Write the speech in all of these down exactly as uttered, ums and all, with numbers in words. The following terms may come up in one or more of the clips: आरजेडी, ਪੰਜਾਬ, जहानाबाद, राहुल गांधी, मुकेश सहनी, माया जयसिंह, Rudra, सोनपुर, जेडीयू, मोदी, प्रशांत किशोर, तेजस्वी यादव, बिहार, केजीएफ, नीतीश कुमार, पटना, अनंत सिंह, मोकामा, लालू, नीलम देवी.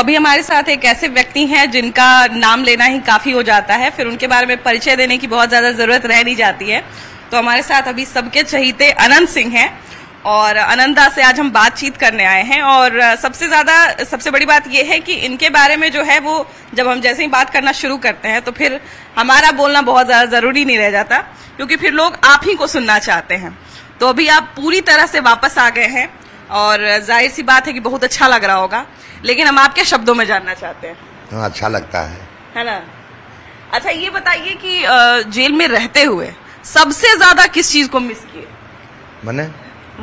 अभी हमारे साथ एक ऐसे व्यक्ति हैं जिनका नाम लेना ही काफी हो जाता है, फिर उनके बारे में परिचय देने की बहुत ज्यादा जरूरत रह नहीं जाती है। तो हमारे साथ अभी सबके चहेते अनंत सिंह हैं और अनंदा से आज हम बातचीत करने आए हैं। और सबसे ज्यादा सबसे बड़ी बात यह है कि इनके बारे में जो है वो जब हम जैसे ही बात करना शुरू करते हैं तो फिर हमारा बोलना बहुत ज्यादा जरूरी नहीं रह जाता, क्योंकि फिर लोग आप ही को सुनना चाहते हैं। तो अभी आप पूरी तरह से वापस आ गए हैं और जाहिर सी बात है कि बहुत अच्छा लग रहा होगा, लेकिन हम आपके शब्दों में जानना चाहते हैं। अच्छा लगता है, है ना? अच्छा, ये बताइए कि जेल में रहते हुए सबसे ज्यादा किस चीज को मिस किए? मैंने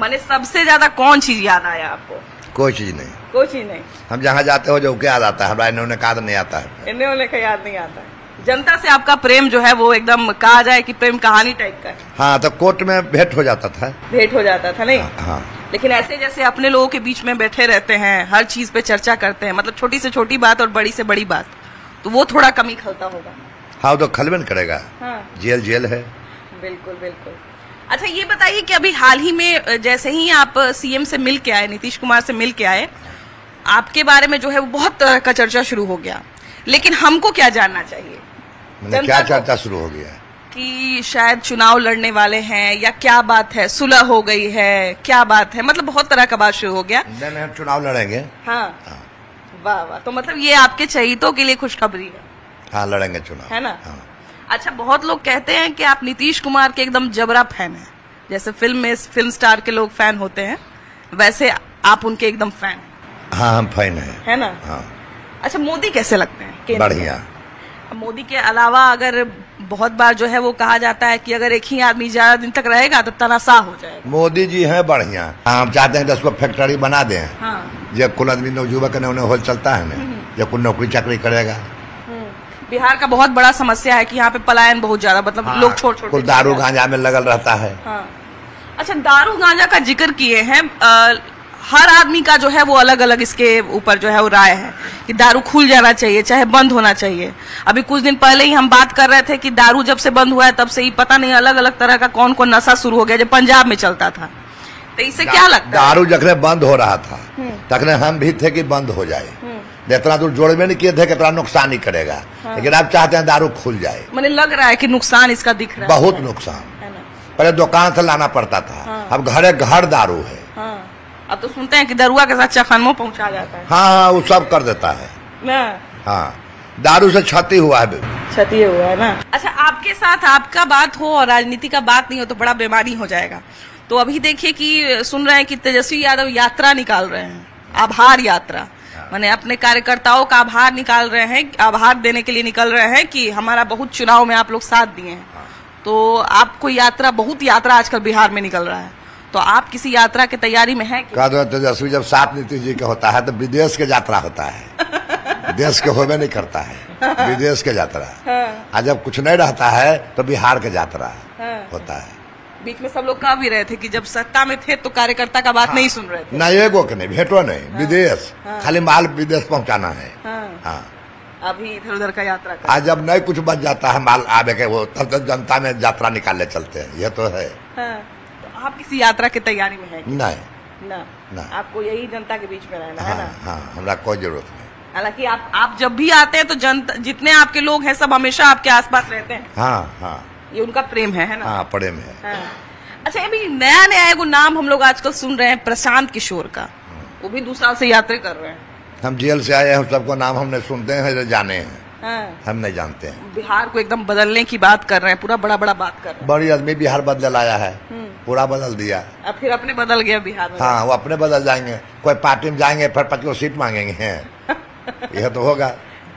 मैंने सबसे ज्यादा कौन चीज याद आया आपको? कोई चीज नहीं, कोई चीज नहीं। हम जहाँ जाते हो जो क्या याद आता है, हमारा इन्होंने का याद नहीं आता है, इन्होंने का याद नहीं आता है। जनता से आपका प्रेम जो है वो एकदम कहा जाए कि प्रेम कहानी टाइप का है। हाँ, तो कोर्ट में भेंट हो जाता था, भेंट हो जाता था नहीं? हाँ। लेकिन ऐसे जैसे अपने लोगों के बीच में बैठे रहते हैं, हर चीज पे चर्चा करते हैं, मतलब छोटी से छोटी बात और बड़ी से बड़ी बात, तो वो थोड़ा कमी खलता होगा। हाँ, तो खलबन करेगा। हाँ। जेल जेल है। बिल्कुल बिल्कुल। अच्छा, ये बताइए कि अभी हाल ही में जैसे ही आप सीएम से मिल के आए, नीतीश कुमार से मिल के आए, आपके बारे में जो है वो बहुत तरह का चर्चा शुरू हो गया, लेकिन हमको क्या जानना चाहिए? मैंने क्या चर्चा शुरू हो गया कि शायद चुनाव लड़ने वाले हैं, या क्या बात है, सुलह हो गई है, क्या बात है, मतलब बहुत तरह का बात शुरू हो गया। नहीं नहीं, हम चुनाव लड़ेंगे। हाँ, हाँ। वाह वाह, तो मतलब ये आपके चहेतों के लिए खुशखबरी है। हाँ, लड़ेंगे चुनाव, है ना? हाँ। अच्छा, बहुत लोग कहते हैं कि आप नीतीश कुमार के एकदम जबरा फैन हैं, जैसे फिल्म में फिल्म स्टार के लोग फैन होते हैं, वैसे आप उनके एकदम फैन हैं। हाँ, हम फैन हैं, है ना? हाँ। अच्छा, मोदी कैसे लगते हैं? बढ़िया। मोदी के अलावा अगर बहुत बार जो है वो कहा जाता है कि अगर एक ही आदमी ज्यादा दिन तक रहेगा तो तनासा हो जाएगा। मोदी जी हैं बढ़िया। हम चाहते हैं दस को फैक्ट्री बना दें। हाँ। जब कुल आदमी नौजुवक ने उन्हें होल चलता है न, जब कुल नौकरी चाकरी करेगा। बिहार का बहुत बड़ा समस्या है कि यहाँ पे पलायन बहुत ज्यादा, मतलब हाँ, लोग छोड़ छोड़ दारू गांजा में लगल रहता है। हाँ। अच्छा, दारू गांजा का जिक्र किए हैं, हर आदमी का जो है वो अलग अलग इसके ऊपर जो है वो राय है कि दारू खुल जाना चाहिए चाहे बंद होना चाहिए। अभी कुछ दिन पहले ही हम बात कर रहे थे कि दारू जब से बंद हुआ है तब से ही पता नहीं अलग अलग तरह का कौन कौन नशा शुरू हो गया जो पंजाब में चलता था। तो इससे क्या लगता है? दारू जखने बंद हो रहा था तखने हम भी थे कि बंद हो जाए, इतना दूर जोड़ में नहीं किए थे कितना नुकसान ही करेगा। हाँ। लेकिन आप चाहते हैं दारू खुल जाए। मैंने लग रहा है कि नुकसान इसका दिख रहा है, बहुत नुकसान। पहले दुकान से लाना पड़ता था। हाँ। अब घरे घर दारू है। हाँ। अब तो सुनते हैं कि दरुआ के साथ चखनमो पहुंचा जाता है। हाँ हाँ, वो सब कर देता है ना। हाँ, दारू से क्षति हुआ है, क्षति हुआ है ना। अच्छा, आपके साथ आपका बात हो और राजनीति का बात नहीं हो तो बड़ा बेमानी हो जाएगा। तो अभी देखिए कि सुन रहे हैं कि तेजस्वी यादव यात्रा निकाल रहे हैं, आभार यात्रा, मैंने अपने कार्यकर्ताओं का आभार निकाल रहे हैं, आभार देने के लिए निकल रहे हैं कि हमारा बहुत चुनाव में आप लोग साथ दिए हैं। हाँ। तो आपको यात्रा, बहुत यात्रा आजकल बिहार में निकल रहा है, तो आप किसी यात्रा की तैयारी में हैं? कह दो तेजस्वी, जब साथ नीतीश जी का होता है तो विदेश के यात्रा होता है, देश के होबे नहीं करता है, विदेश के यात्रा। हाँ। जब कुछ नहीं रहता है तो बिहार के यात्रा होता है। बीच में सब लोग कह भी रहे थे कि जब सत्ता में थे तो कार्यकर्ता का बात हाँ, नहीं सुन रहे थे ना, एगो के नहीं, भेटो नहीं। हाँ, विदेश। हाँ, खाली माल विदेश पहुंचाना है। हाँ, हाँ, अभी इधर उधर का यात्रा कर। आज जब नहीं कुछ बच जाता है माल आवे के वो तब तक जनता में यात्रा निकालने चलते हैं, ये तो है। हाँ, तो आप किसी यात्रा की तैयारी में है? नहीं ना, ना, आपको यही जनता के बीच में रहना है ना? हाँ, हमारा कोई जरूरत नहीं। हालांकि आप आप जब भी आते हैं तो जनता, जितने आपके लोग हैं सब हमेशा आपके आसपास रहते हैं। हाँ हाँ, ये उनका प्रेम है, है ना? हाँ, प्रेम है। हाँ। अच्छा, अभी नया नया एगो नाम हम लोग आजकल सुन रहे हैं प्रशांत किशोर का, वो भी दो साल से यात्रा कर रहे हैं। हम जेल से आए हैं, सबको नाम हमने सुनते हैं, जाने हैं। हाँ। हम नहीं जानते हैं। बिहार को एकदम बदलने की बात कर रहे हैं, पूरा बड़ा बड़ा बात कर रहे हैं। बड़ी आदमी बिहार बदल आया है, पूरा बदल दिया, अब फिर अपने बदल गया बिहार। हाँ, वो अपने बदल जाएंगे, कोई पार्टी में जाएंगे, फिर पच्चीस सीट मांगेंगे, यह तो होगा।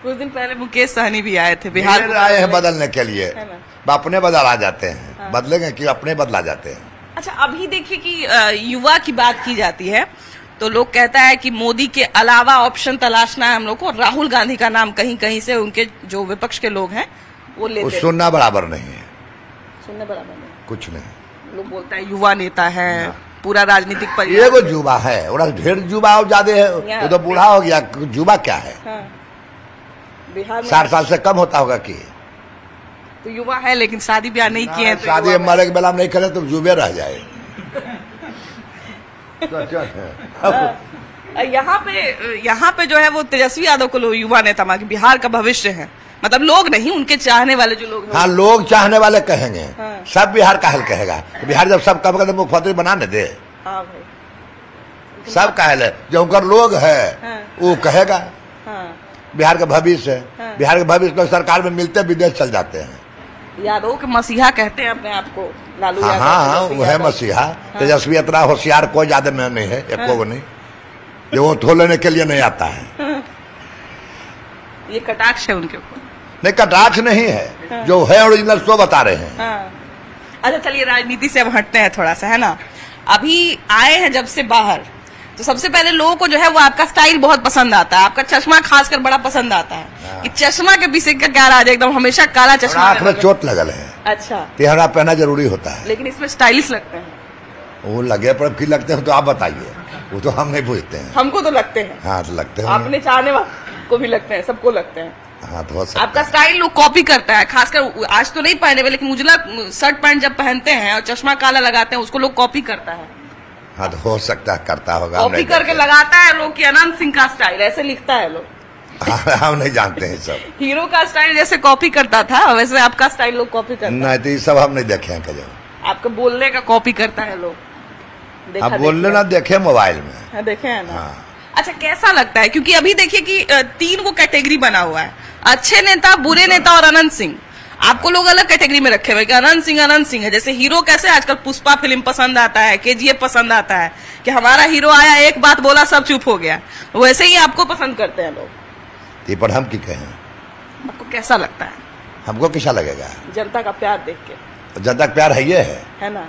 कुछ दिन पहले मुकेश सहनी भी आए थे बिहार में, आए हैं बदलने के लिए, अपने बदल आ जाते हैं। हाँ। बदलेंगे कि अपने बदला जाते हैं। अच्छा, अभी देखिए कि युवा की बात की जाती है तो लोग कहता है कि मोदी के अलावा ऑप्शन तलाशना है हम लोग को, राहुल गांधी का नाम कहीं कहीं से उनके जो विपक्ष के लोग हैं वो लेते हैं। सुनना बराबर नहीं है, सुनना बराबर नहीं, कुछ नहीं। लोग बोलता है युवा नेता है, पूरा राजनीतिक परिवार एगो युवा है, ढेर युवा ज्यादा है, वो तो बूढ़ा हो गया, युवा क्या है, बिहार साठ साल से कम होता होगा कि, तो युवा है लेकिन शादी ब्याह नहीं किए, तो शादी मरे के बेला में नहीं करे तो युवा रह जाए। यहाँ पे यहाँ पे जो है वो तेजस्वी यादव को युवा नेता मांगे, बिहार का भविष्य है, मतलब लोग नहीं, उनके चाहने वाले जो लोग। हाँ, लोग चाहने वाले कहेंगे, हाँ। सब बिहार का हल कहेगा, तो बिहार जब सब कहेगा तो मुख्यमंत्री बनाने दे। हाँ भाई, सब कहल है जो उनका लोग है, हाँ। वो कहेगा, हाँ। बिहार का भविष्य है, हाँ। बिहार के भविष्य को सरकार में मिलते विदेश चल जाते हैं। यादव के मसीहा कहते हैं अपने आपको लालू। हाँ हाँ, वो है मसीहा तेजस्वी, इतना होशियार कोई ज्यादा नहीं है, एक वो नहीं जो वो धो लेने के लिए नहीं आता है। ये कटाक्ष है उनके ऊपर? नहीं, कटाक्ष नहीं है, हाँ। जो है ओरिजिनल सो बता रहे हैं, हाँ। अच्छा चलिए राजनीति से अब हटते हैं थोड़ा सा, है ना। अभी आए हैं जब से बाहर, तो सबसे पहले लोगों को जो है वो आपका स्टाइल बहुत पसंद आता है, आपका चश्मा खासकर बड़ा पसंद आता है, हाँ। कि चश्मा के पीछे का क्या राज है, एकदम हमेशा काला चश्मा, आंख में चोट लगल है। अच्छा, तिहरा पहना जरूरी होता है, लेकिन इसमें स्टाइलिश लगते हैं। वो लगे पर क्यों लगते हैं तो आप बताइए, वो तो हम नहीं पूछते हैं। हमको तो लगते हैं, हाँ तो लगते हैं, आपने चाहने वाले को भी लगते हैं, सबको लगते हैं, हाँ तो आपका स्टाइल लोग कॉपी करता है, खासकर आज तो नहीं पहने हुए, लेकिन उजला शर्ट पैंट जब पहनते हैं और चश्मा काला लगाते हैं उसको लोग कॉपी करता है। हाँ तो हो सकता है करता होगा, कॉपी करके लगाता है लोग कि अनंत सिंह का स्टाइल ऐसे लिखता है लोग, हम नहीं जानते हैं सब। हीरो का स्टाइल जैसे कॉपी करता था वैसे आपका स्टाइल लोग कॉपी करते हैं? नहीं तो ये सब हम नहीं देखे हैं, आपका बोलने का कॉपी करता है लोग। आप बोल रहे ना, देखे मोबाइल में, हाँ, देखे है ना, हाँ। अच्छा कैसा लगता है, क्योंकि अभी देखिए कि तीन वो कैटेगरी बना हुआ है, अच्छे नेता, बुरे नेता और अनंत सिंह। आपको लोग अलग कैटेगरी में रखे हुए कि अनंत सिंह अनंत सिंह है, जैसे हीरो कैसे आजकल पुष्पा फिल्म पसंद आता है, केजीएफ पसंद आता है कि हमारा हीरो आया एक बात बोला सब चुप हो गया, वैसे ही आपको पसंद करते हैं लोग। ये पर हम की कहें, आपको कैसा लगता है? हमको कैसा लगेगा, जनता का प्यार देख के। जनता का प्यार है ये है ना।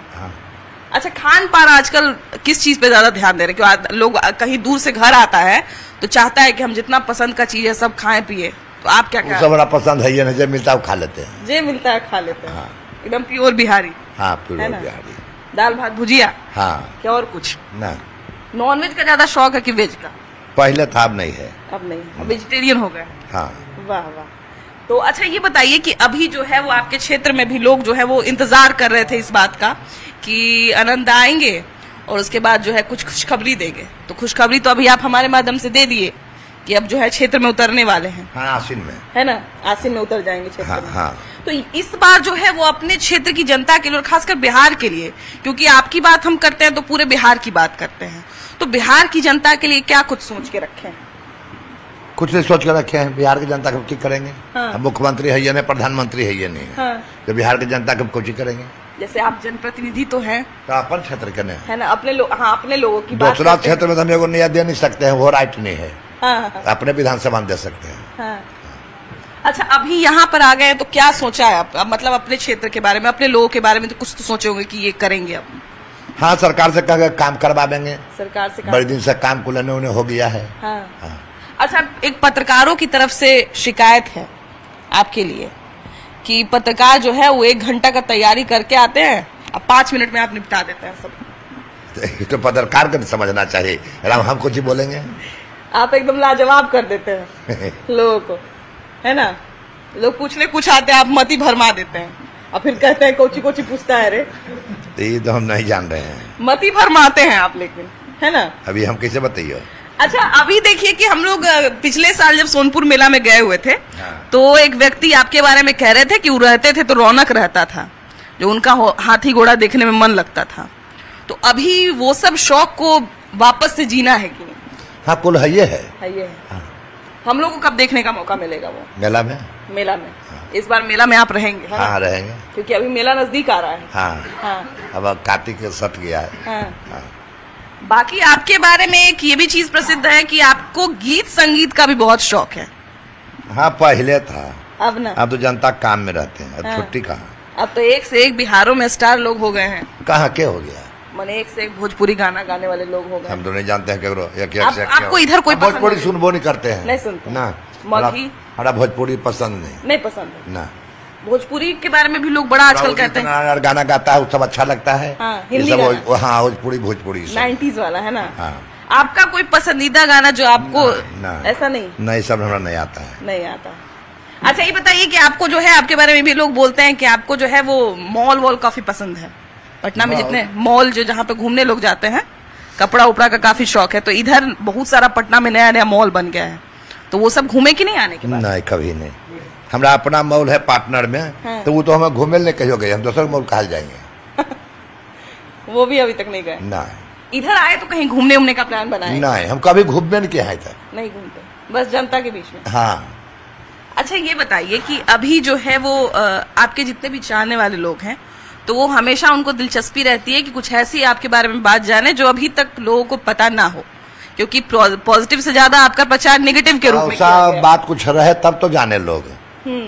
अच्छा, खान पान आजकल किस चीज पे ज्यादा ध्यान दे रहे हैं? लोग कहीं दूर से घर आता है तो चाहता है कि हम जितना पसंद का चीज है सब खाएं पिए, तो आप क्या कहते हैं? सब बड़ा पसंद है ये ना, जो मिलता है वो खा लेते हैं, जो मिलता है खा लेते हैं, हाँ। एकदम प्योर बिहारी, हाँ प्योर बिहारी, दाल भात भुजिया, हाँ। क्या और कुछ ना? नॉन वेज का ज्यादा शौक है कि वेज का? पहले था, अब नहीं है, अब नहीं, वेजिटेरियन हो गए, हाँ। वाह वाह। तो अच्छा ये बताइए कि अभी जो है वो आपके क्षेत्र में भी लोग जो है वो इंतजार कर रहे थे इस बात का कि अनंत आएंगे और उसके बाद जो है कुछ खुशखबरी देंगे, तो खुशखबरी तो अभी आप हमारे माध्यम से दे दिए कि अब जो है क्षेत्र में उतरने वाले हैं, हाँ, आसिन में, है ना, आसिन में उतर जाएंगे क्षेत्र, हाँ, में, हाँ। तो इस बार जो है वो अपने क्षेत्र की जनता के लिए और खासकर बिहार के लिए, क्योंकि आपकी बात हम करते हैं तो पूरे बिहार की बात करते हैं, तो बिहार की जनता के लिए क्या कुछ सोच के रखे हैं? कुछ नहीं सोच कर रखे हैं, बिहार की जनता को ठीक करेंगे, हाँ। मुख्यमंत्री है ये नहीं, प्रधानमंत्री है ये नहीं, हाँ। तो बिहार की जनता को कोशिश करेंगे, जैसे आप जनप्रतिनिधि तो हैं, तो अपन क्षेत्र के नहीं है ना, अपने लो, हाँ, अपने लोगों की बात, दूसरा क्षेत्र में हम न्याय दे नहीं सकते हैं, वो राइट नहीं है, हाँ। अपने विधानसभा में दे सकते हैं, हाँ। अच्छा अभी यहाँ पर आ गए हैं तो क्या सोचा है आप, मतलब अपने क्षेत्र के बारे में, अपने लोगों के बारे में तो कुछ तो सोचे होंगे कि ये करेंगे आप? हाँ, सरकार से कहेंगे काम करवा देंगे, सरकार से बड़े दिन से काम को लेने उन्हें हो गया है। अच्छा, एक पत्रकारों की तरफ से शिकायत है आपके लिए कि पत्रकार जो है वो एक घंटा का तैयारी करके आते हैं, अब पाँच मिनट में आप निपटा देते हैं सब, तो पत्रकार को समझना चाहिए, राम हम कुछ ही बोलेंगे, आप एकदम लाजवाब कर देते हैं लोगों को, है ना, लोग पूछने कुछ आते हैं आप मती भरमा देते हैं और फिर कहते हैं कोची कोची पूछता है, अरे ये तो हम नहीं जान रहे हैं, मती भरमाते हैं आप, लेकिन है ना, अभी हम कैसे बताइए। अच्छा अभी देखिए कि हम लोग पिछले साल जब सोनपुर मेला में गए हुए थे, हाँ। तो एक व्यक्ति आपके बारे में कह रहे थे कि वो रहते थे तो रौनक रहता था, जो उनका हाथी घोड़ा देखने में मन लगता था, तो अभी वो सब शौक को वापस से जीना है कि नहीं? हाँ, कुल है ये है, है ये है, हाँ। हम लोग को कब देखने का मौका मिलेगा वो? मेला में, मेला में, हाँ। इस बार मेला में आप रहेंगे? हाँ, हाँ रहेंगे, क्योंकि अभी मेला नजदीक आ रहा है, हाँ। अब कार्तिक सट गया है। बाकी आपके बारे में एक ये भी चीज प्रसिद्ध है कि आपको गीत संगीत का भी बहुत शौक है? हाँ पहले था, अब ना, अब तो जनता काम में रहते हैं, अब छुट्टी कहाँ, अब तो एक से एक बिहारों में स्टार लोग हो गए हैं, कहाँ के हो गया, मैंने एक से एक भोजपुरी गाना गाने वाले लोग हो गए, हम तो नहीं जानते हैं है, आपको इधर कोई भोजपुरी सुनबो नहीं करते हैं, नहीं सुनते ना, हमारा भोजपुरी पसंद नहीं, नहीं पसंद ना, भोजपुरी के बारे में भी लोग बड़ा आजकल कहते हैं, गाना गाता है सब अच्छा लगता है, हाँ, हिंदी गाना, हाँ, भोजपुरी भोजपुरी नाइन्टीज वाला है ना, हाँ। आपका कोई पसंदीदा गाना जो आपको ना, ना, ऐसा नहीं नहीं सब हमें नहीं आता है, नहीं आता। अच्छा ये बताइए कि आपको जो है, आपके बारे में भी लोग बोलते हैं कि आपको जो है वो मॉल वॉल काफी पसंद है, पटना में जितने मॉल जो जहाँ पे घूमने लोग जाते हैं कपड़ा उपड़ा का काफी शौक है, तो इधर बहुत सारा पटना में नया नया मॉल बन गया है, तो वो सब घूमे कि नहीं आने के बाद? नहीं, कभी नहीं। हमारा अपना मॉल है पार्टनर में, हाँ। तो वो तो हमें घूमे नहीं कहीं गए, हम दूसरे मॉल कहाँ जाएंगे। वो भी अभी तक नहीं गए ना। इधर आए तो कहीं घूमने उमने का प्लान बनाए? नहीं, हम कभी घूमने नहीं किया, नहीं घूमते, बस जनता के बीच में। हाँ, अच्छा ये बताइए कि अभी जो है वो आपके जितने भी जानने वाले लोग हैं, तो वो हमेशा उनको दिलचस्पी रहती है कि कुछ ऐसी आपके बारे में बात जाने जो अभी तक लोगों को पता ना हो, क्योंकि पॉजिटिव से ज्यादा आपका प्रचार नेगेटिव के रूप में किया गया है। बात कुछ रहे तब तो जाने लोग,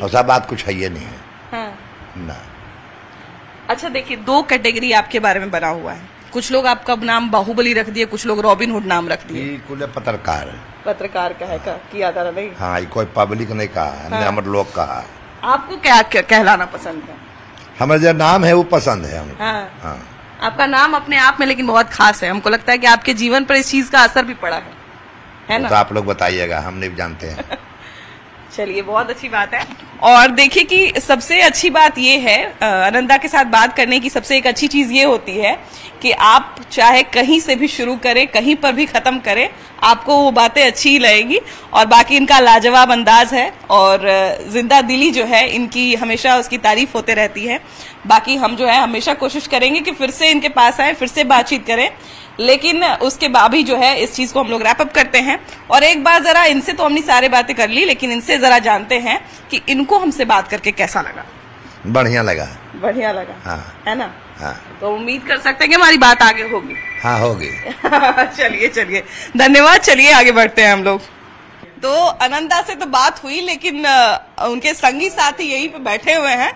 ऐसा बात कुछ है ये नहीं है, हाँ। ना। अच्छा देखिए, दो कैटेगरी आपके बारे में बना हुआ है, कुछ लोग आपका नाम बाहुबली रख दिए, कुछ लोग रॉबिन हुड नाम रख दिए। पत्रकार पत्रकार का है का किया था नहीं, हाँ, कोई पब्लिक नहीं कहा, हमने हमर लोग कहा। आपको क्या कहलाना पसंद है? हमारा जो नाम है वो पसंद है हमको, हाँ। हाँ। आपका नाम अपने आप में लेकिन बहुत खास है, हमको लगता है कि आपके जीवन पर इस चीज का असर भी पड़ा है, है ना? तो आप लोग बताइएगा, हम नहीं जानते हैं। चलिए, बहुत अच्छी बात है। और देखिए कि सबसे अच्छी बात ये है, अनंदा के साथ बात करने की सबसे एक अच्छी चीज ये होती है कि आप चाहे कहीं से भी शुरू करें, कहीं पर भी खत्म करें, आपको वो बातें अच्छी ही लगेंगी। और बाकी इनका लाजवाब अंदाज है और जिंदा दिली जो है इनकी, हमेशा उसकी तारीफ होते रहती है। बाकी हम जो है हमेशा कोशिश करेंगे कि फिर से इनके पास आए, फिर से बातचीत करें, लेकिन उसके बाद ही जो है इस चीज को हम लोग रैप अप करते हैं। और एक बार जरा इनसे, तो हमने सारे बातें कर ली, लेकिन इनसे जरा जानते हैं कि इनको हमसे बात करके कैसा लगा? बढ़िया लगा, बढ़िया लगा, हाँ। है ना, हाँ। तो उम्मीद कर सकते हैं कि हमारी बात आगे होगी, हाँ होगी। चलिए चलिए, धन्यवाद। चलिए आगे बढ़ते हैं हम लोग। तो अनंदा से तो बात हुई, लेकिन उनके संगी साथी यहीं पे बैठे हुए हैं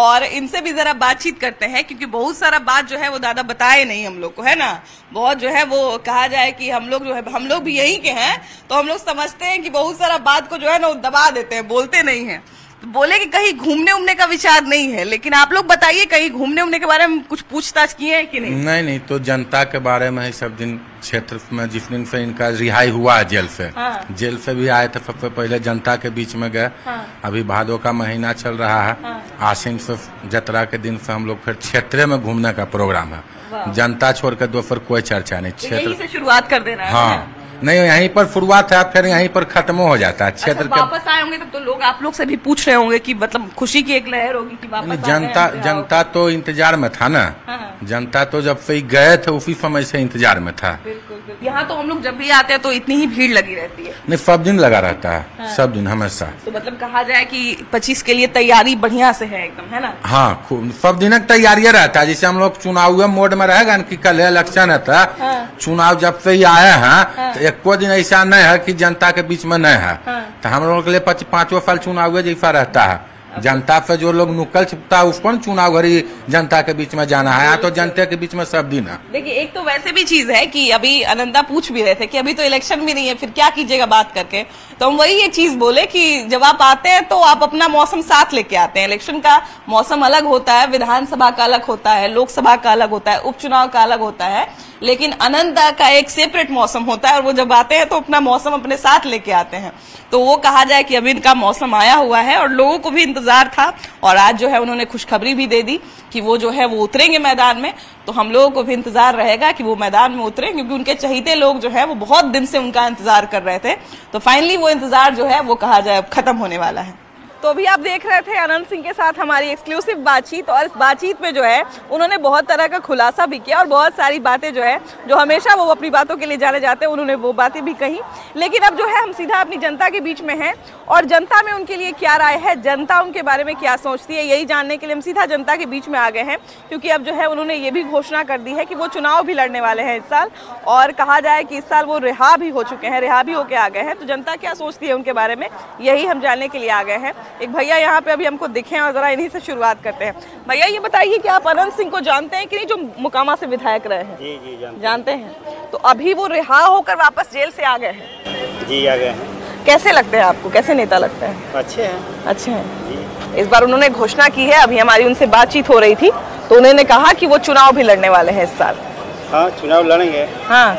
और इनसे भी जरा बातचीत करते हैं, क्योंकि बहुत सारा बात जो है वो दादा बताए नहीं हम लोग को, है ना। बहुत जो है वो कहा जाए कि हम लोग जो है, हम लोग भी यहीं के हैं, तो हम लोग समझते हैं कि बहुत सारा बात को जो है ना वो दबा देते हैं, बोलते नहीं हैं। तो बोले कि कहीं घूमने उमने का विचार नहीं है, लेकिन आप लोग बताइए, कहीं घूमने उमने के बारे में कुछ पूछताछ किए है कि नहीं? नहीं नहीं, तो जनता के बारे में ही सब दिन, क्षेत्र में जिस दिन से इनका रिहाई हुआ जेल से, हाँ। जेल से भी आए थे, सबसे पहले जनता के बीच में गए, हाँ। अभी भादो का महीना चल रहा है, हाँ। आसिन से जतरा के दिन से हम लोग फिर क्षेत्र में घूमने का प्रोग्राम है, जनता छोड़ कर दोपहर कोई चर्चा नहीं, क्षेत्र शुरुआत कर देना, हाँ। नहीं, यहीं पर शुरुआत है, फिर यहीं पर खत्म हो जाता है। क्षेत्र अच्छा, वापस आए होंगे तब तो, तो लोग आप लोग से भी पूछ रहे होंगे कि मतलब खुशी की एक लहर होगी कि वापस जनता जनता, जनता तो इंतजार में था ना, हाँ। जनता तो जब से गए थे उसी समय से इंतजार में था। बिल्कुल, यहाँ तो हम लोग जब भी आते हैं तो इतनी ही भीड़ लगी रहती है, नहीं सब दिन लगा रहता है, सब दिन हमेशा। तो मतलब कहा जाए कि पच्चीस के लिए तैयारी बढ़िया से है एकदम, है ना? हाँ, सब दिन तैयारियाँ रहता है, जैसे हम लोग चुनाव मोड में रहेगा ना कि कल इलेक्शन रहता है, चुनाव जब से ही आया है कोई दिन ऐसा नहीं है कि जनता के बीच में नहीं है, हाँ। तो हम लोगों के लिए पांचों साल चुनाव जैसा रहता है, जनता से जो लोग नुक्कड़ छुपता है उसको चुनाव घड़ी जनता के बीच में जाना है, तो जनता के बीच में सब दिन है। देखिए, एक तो वैसे भी चीज है कि अभी अनंदा पूछ भी रहे थे कि अभी तो इलेक्शन भी नहीं है, फिर क्या कीजिएगा बात करके, तो हम वही ये चीज बोले कि जब आप आते हैं तो आप अपना मौसम साथ लेके आते हैं। इलेक्शन का मौसम अलग होता है, विधानसभा का अलग होता है, लोकसभा का अलग होता है, उपचुनाव का अलग होता है, लेकिन अनंदा का एक सेपरेट मौसम होता है और वो जब आते हैं तो अपना मौसम अपने साथ लेके आते हैं। तो वो कहा जाए कि अभी इनका मौसम आया हुआ है और लोगों को भी इंतजार था, और आज जो है उन्होंने खुशखबरी भी दे दी कि वो जो है वो उतरेंगे मैदान में। तो हम लोगों को भी इंतजार रहेगा कि वो मैदान में उतरें, क्योंकि उनके चहीते लोग जो है वो बहुत दिन से उनका इंतजार कर रहे थे। तो फाइनली वो इंतजार जो है वो कहा जाए अब खत्म होने वाला है। तो अभी आप देख रहे थे अनंत सिंह के साथ हमारी एक्सक्लूसिव बातचीत, और इस बातचीत में जो है उन्होंने बहुत तरह का खुलासा भी किया और बहुत सारी बातें जो है, जो हमेशा वो अपनी बातों के लिए जाने जाते हैं, उन्होंने वो बातें भी कही। लेकिन अब जो है हम सीधा अपनी जनता के बीच में हैं, और जनता में उनके लिए क्या राय है, जनता उनके बारे में क्या सोचती है, यही जानने के लिए हम सीधा जनता के बीच में आ गए हैं। क्योंकि अब जो है उन्होंने ये भी घोषणा कर दी है कि वो चुनाव भी लड़ने वाले हैं इस साल, और कहा जाए कि इस साल वो रिहा भी हो चुके हैं, रिहा भी होकर आ गए हैं। तो जनता क्या सोचती है उनके बारे में, यही हम जानने के लिए आ गए हैं। एक भैया यहाँ पे अभी हमको दिखे हैं और जरा इन्हीं से शुरुआत करते हैं। भैया ये बताइए कि आप अनंत सिंह को जानते हैं कि नहीं, जो मोकामा से विधायक रहे हैं? जी जी जानते, जानते हैं। तो अभी वो रिहा होकर वापस जेल से आ गए हैं? जी आ गए हैं। कैसे लगते हैं आपको, कैसे नेता लगते हैं? अच्छे हैं, अच्छे हैं। इस बार उन्होंने घोषणा की है, अभी हमारी उनसे बातचीत हो रही थी तो उन्होंने कहा कि वो चुनाव भी लड़ने वाले हैं इस साल। हाँ, चुनाव लड़ेंगे, हाँ,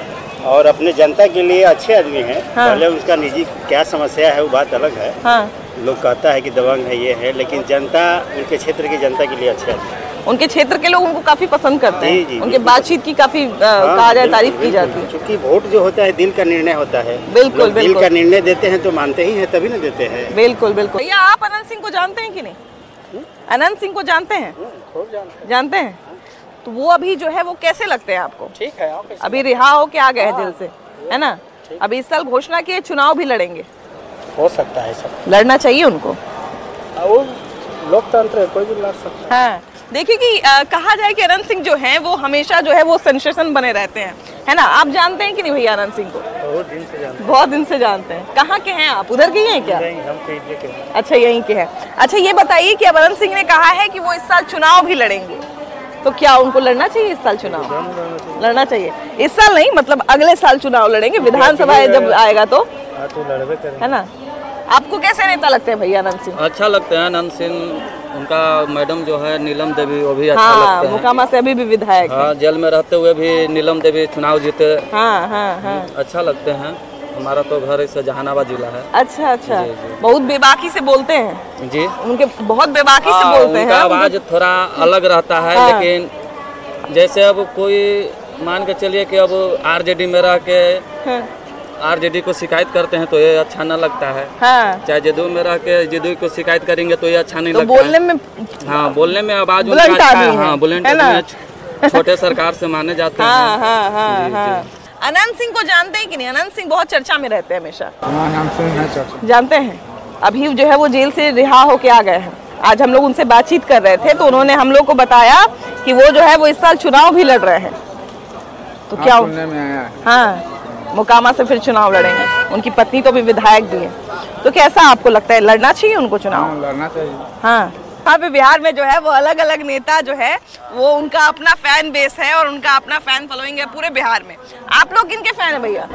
और अपने जनता के लिए अच्छे आदमी है। पहले उसका निजी क्या समस्या है वो बात अलग है, लोग कहता है कि दबंग है, ये है, लेकिन जनता उनके क्षेत्र की जनता के लिए अच्छा है। उनके क्षेत्र के लोग उनको काफी पसंद करते हैं। जी, उनके बातचीत की काफी आ, कहा जाए तारीफ की जाती है, क्योंकि वोट जो होता है दिल का निर्णय होता है। बिल्कुल बिल्कुल, दिल का निर्णय देते हैं तो मानते ही है, तभी ना देते हैं। बिल्कुल बिल्कुल। भैया आप अनंत सिंह को जानते हैं कि नहीं? अनंत सिंह को जानते हैं? जानते हैं। तो वो अभी जो है वो कैसे लगते हैं आपको? ठीक है, अभी रिहा हो के आ गए हैं दिल से, है ना? अभी इस साल घोषणा किए चुनाव भी लड़ेंगे, हो सकता है सब। लड़ना चाहिए उनको, लोकतंत्र है, कोई भी लड़ सकता है। हाँ। देखिए कि आ, कहा जाए कि अनंत सिंह जो हैं वो हमेशा जो है वो सेंसेशन बने रहते हैं, है ना? आप जानते हैं कि नहीं भैया अनंत सिंह को? बहुत दिन से जानते हैं। बहुत दिन से जानते हैं। कहाँ के हैं आप, उधर के ही हैं क्या? हम यहीं के हैं। अच्छा, यहीं के हैं। अच्छा ये बताइए कि अब अनंत सिंह ने कहा है कि वो इस साल चुनाव भी लड़ेंगे, तो क्या उनको लड़ना चाहिए इस साल चुनाव? लड़ना चाहिए। इस साल नहीं, मतलब अगले साल चुनाव लड़ेंगे, विधानसभा जब आएगा तो, है ना? आपको कैसे नेता लगते हैं भैया अनंत सिंह? अच्छा लगते हैं अनंत सिंह। उनका मैडम जो है नीलम देवी, वो भी अच्छा हाँ, लगते हैं। मोकामा से अभी भी विधायक हाँ, जेल में रहते हुए भी नीलम देवी चुनाव जीते। हाँ, हाँ, हाँ। अच्छा लगते हैं। हमारा तो घर इससे जहानाबाद जिला है। अच्छा अच्छा। जी, जी। बहुत बेबाकी से बोलते हैं जी, उनके बहुत बेबाकी आ, से बोलते हैं। आवाज थोड़ा अलग रहता है, लेकिन जैसे अब कोई मान के चलिए कि अब आरजेडी में रह के आरजेडी को शिकायत करते हैं तो ये अच्छा ना लगता है। हाँ। चाहे जेडीयू में रह के जेडीयू को शिकायत करेंगे तो ये अच्छा नहीं तो लगता। बोलने में हाँ, बोलने में आवाज उनका हाँ, बुलंद है, छोटे सरकार से माने जाते हैं। हाँ, हाँ, हाँ, हाँ। अनंत सिंह को जानते हैं कि नहीं? अनंत सिंह बहुत चर्चा में रहते हैं हमेशा। अनंत सिंह जानते हैं। अभी जो है वो जेल से रिहा होके आ गए हैं। आज हम लोग उनसे बातचीत कर रहे थे तो उन्होंने हम लोग को बताया कि वो जो है वो इस साल चुनाव भी लड़ रहे हैं, तो क्या हाँ मोकामा से फिर चुनाव लड़ेंगे। उनकी पत्नी तो भी विधायक भी है, तो कैसा आपको लगता है लड़ना चाहिए उनको चुनाव? लड़ना चाहिए हाँ। यहाँ पे बिहार में जो है वो अलग अलग नेता जो है वो उनका अपना फैन बेस है और उनका अपना फैन फॉलोइंग है पूरे बिहार में। आप लोग किनके फैन है भैया?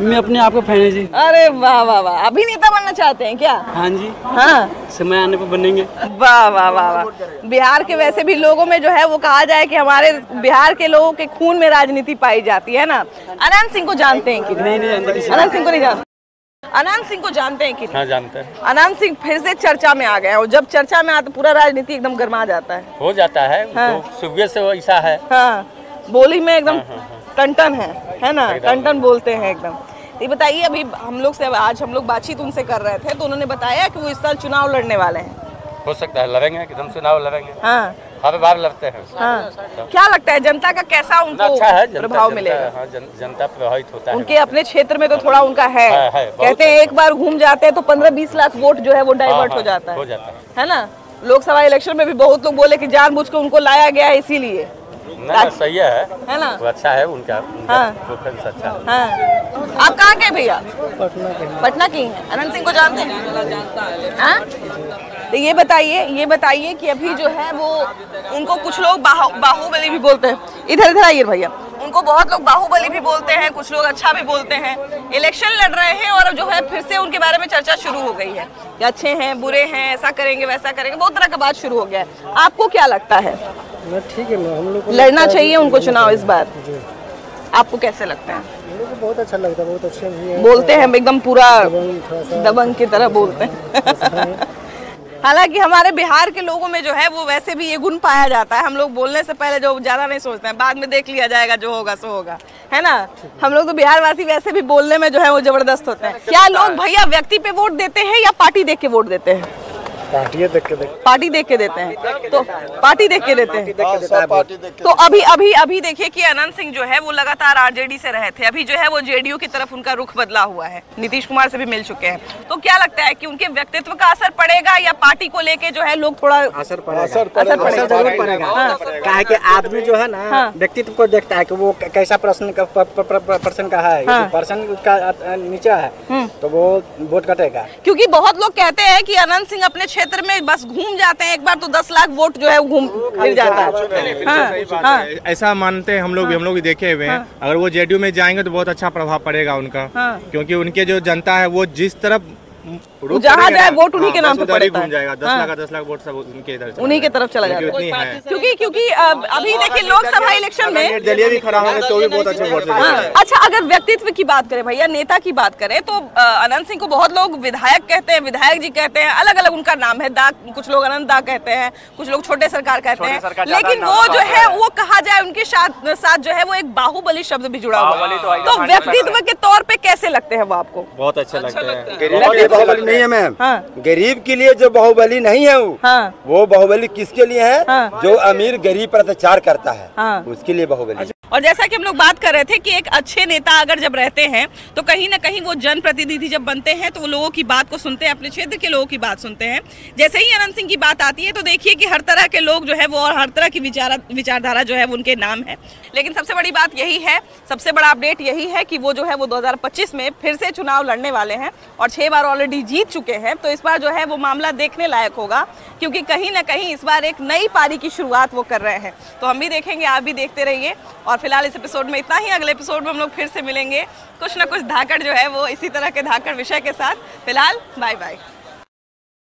मैं अपने आप का फैन है जी। अरे वाह वाह वाह, अभी नेता बनना चाहते हैं क्या? हाँ जी हाँ, समय आने पर बनेंगे। वाह वाह वाह वाह। बिहार के वैसे भी लोगों में जो है वो कहा जाए कि हमारे बिहार के लोगों के खून में राजनीति पाई जाती है ना। अनंत सिंह को जानते हैं कि नहीं? अनंत सिंह को नहीं जानते। अनंत सिंह को जानते हैं कि हाँ, जानते हैं। अनंत सिंह फिर से चर्चा में आ गए हैं और जब चर्चा में आते पूरा राजनीति एकदम गर्मा जाता है, हो जाता है हाँ। तो सुबह से ऐसा है हाँ, बोली में एकदम हाँ, हाँ, हाँ। टनटन है, है ना? टनटन बोलते हैं एकदम। ये बताइए, अभी हम लोग से आज हम लोग बातचीत उनसे कर रहे थे तो उन्होंने बताया कि वो इस साल चुनाव लड़ने वाले हैं। हो सकता है लड़ेंगे, एकदम चुनाव लड़ेंगे हाँ, हर बार लड़ते हैं हाँ। क्या लगता है जनता का कैसा उनको अच्छा है, जनता, प्रभाव जनता, मिलेगा हाँ, जन, जनता प्रभावित होता है उनके अपने क्षेत्र में तो थोड़ा उनका है, है, है कहते हैं एक बार घूम जाते हैं तो पंद्रह बीस लाख वोट जो है वो डाइवर्ट हो जाता है, हो जाता है, है ना? लोकसभा इलेक्शन में भी बहुत लोग बोले कि जानबूझकर उनको लाया गया है इसीलिए। सही है, है ना? अच्छा है उनका, आप कहाँ के भैया? पटना के हैं। अनंत सिंह को जानते हैं? तो ये बताइए, ये बताइए कि अभी जो है वो उनको कुछ लोग बाहुबली भी बोलते हैं। इधर इधर आइए भैया। उनको बहुत लोग बाहुबली भी बोलते हैं, कुछ लोग अच्छा भी बोलते हैं। इलेक्शन लड़ रहे हैं और जो है फिर से उनके बारे में चर्चा शुरू हो गई है कि अच्छे हैं, बुरे हैं, ऐसा करेंगे, वैसा करेंगे, बहुत तरह का बात शुरू हो गया है। आपको क्या लगता है? ठीक है, हम लोग लड़ना चाहिए उनको चुनाव इस बार? आपको कैसे लगता है? बहुत अच्छा लगता है, बहुत अच्छे बोलते हैं, एकदम पूरा दबंग की तरह बोलते हैं। हालांकि हमारे बिहार के लोगों में जो है वो वैसे भी ये गुण पाया जाता है, हम लोग बोलने से पहले जो ज़्यादा नहीं सोचते हैं, बाद में देख लिया जाएगा, जो होगा सो होगा, है ना? हम लोग तो बिहारवासी वैसे भी बोलने में जो है वो जबरदस्त होते हैं। क्या लोग भैया व्यक्ति पे वोट देते हैं या पार्टी देख के वोट देते हैं? पार्टी देख के पार्टी देख के देते हैं। तो पार्टी देख के देते हैं। तो अभी अभी अभी देखिए कि अनंत सिंह जो है वो लगातार आरजेडी से रहे थे, अभी जो है वो जेडीयू की तरफ उनका रुख बदला हुआ है, नीतीश कुमार से भी मिल चुके हैं। तो क्या लगता है कि उनके व्यक्तित्व का असर पड़ेगा या पार्टी को लेके जो है लोग थोड़ा असर पड़ेगा? कि आदमी जो है ना व्यक्तित्व को देखता है कि वो कैसा पर्सन का है, पर्सन का नीचा है तो वो वोट कटेगा। क्योंकि बहुत लोग कहते हैं कि अनंत सिंह अपने क्षेत्र में बस घूम जाते हैं, एक बार तो दस लाख वोट जो है घूम फिर जाता है। हाँ, हाँ, ऐसा मानते हैं हम लोग भी, हम लोग भी देखे हुए हैं। हाँ, अगर वो जेडीयू में जाएंगे तो बहुत अच्छा प्रभाव पड़ेगा उनका। हाँ, क्योंकि उनके जो जनता है वो जिस तरफ जहाँ जाए वोट उन्हीं के नाम पे पड़ता है, उन्हीं के तरफ चला जाता है। क्योंकि क्योंकि अभी देखिए लोकसभा इलेक्शन में दलिया भी खड़ा होंगे तो भी बहुत अच्छे वोट मिलेंगे। अच्छा, अगर व्यक्तित्व की बात करें भैया, नेता की बात करें तो अनंत सिंह को बहुत लोग विधायक कहते हैं, विधायक जी कहते हैं, अलग अलग उनका नाम है। दा कुछ लोग अनंत दा कहते हैं, कुछ लोग छोटे सरकार कहते हैं, लेकिन वो जो है वो कहा जाए उनके साथ जो है वो एक बाहुबली शब्द भी जुड़ा हुआ है। तो व्यक्तित्व के तौर पे कैसे लगते हैं वो आपको? बहुत अच्छे लगते हैं। बाहुबली नहीं है मैम, हाँ। गरीब के लिए जो बाहुबली नहीं है वो, हाँ। वो बाहुबली किसके लिए है? हाँ। जो अमीर गरीब पर अत्याचार करता है, हाँ। उसके लिए बाहुबली। और जैसा कि हम लोग बात कर रहे थे कि एक अच्छे नेता अगर जब रहते हैं तो कहीं ना कहीं वो जनप्रतिनिधि जब बनते हैं तो वो लोगों की बात को सुनते हैं, अपने क्षेत्र के लोगों की बात सुनते हैं। जैसे ही अनंत सिंह की बात आती है तो देखिए कि हर तरह के लोग जो है वो और हर तरह की विचार विचारधारा जो है वो उनके नाम है। लेकिन सबसे बड़ी बात यही है, सबसे बड़ा अपडेट यही है कि वो जो है वो दो हजार पच्चीस में फिर से चुनाव लड़ने वाले हैं और छह बार ऑलरेडी जीत चुके हैं। तो इस बार जो है वो मामला देखने लायक होगा, क्योंकि कहीं ना कहीं इस बार एक नई पारी की शुरुआत वो कर रहे हैं। तो हम भी देखेंगे, आप भी देखते रहिए। और फिलहाल इस एपिसोड में इतना ही। अगले एपिसोड में हम लोग फिर से मिलेंगे कुछ ना कुछ धाकड़ जो है वो इसी तरह के धाकड़ विषय के साथ। फिलहाल बाय बाय।